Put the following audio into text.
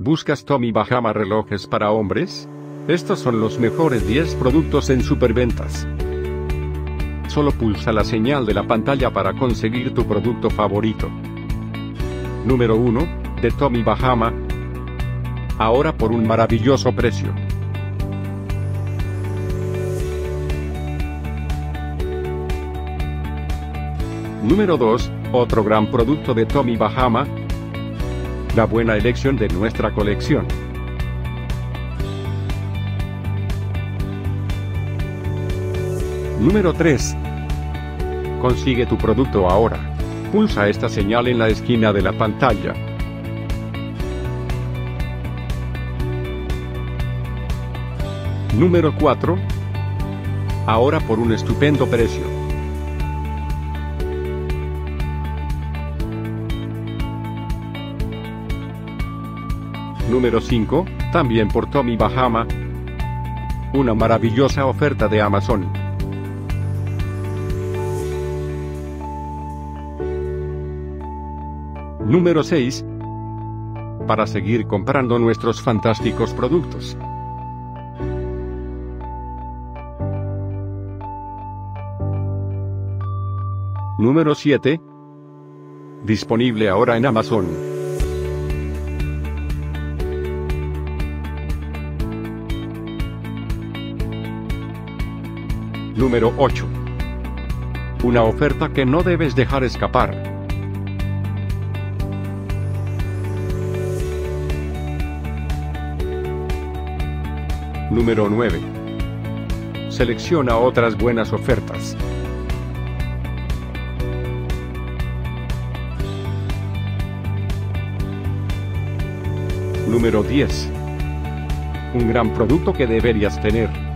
¿Buscas Tommy Bahama relojes para hombres? Estos son los mejores 10 productos en Superventas. Solo pulsa la señal de la pantalla para conseguir tu producto favorito. Número 1, de Tommy Bahama. Ahora por un maravilloso precio. Número 2, otro gran producto de Tommy Bahama. La buena elección de nuestra colección. Número 3. Consigue tu producto ahora. Pulsa esta señal en la esquina de la pantalla. Número 4. Ahora por un estupendo precio. Número 5, también por Tommy Bahama. Una maravillosa oferta de Amazon. Número 6. Para seguir comprando nuestros fantásticos productos. Número 7. Disponible ahora en Amazon. Número 8. Una oferta que no debes dejar escapar. Número 9. Selecciona otras buenas ofertas. Número 10. Un gran producto que deberías tener.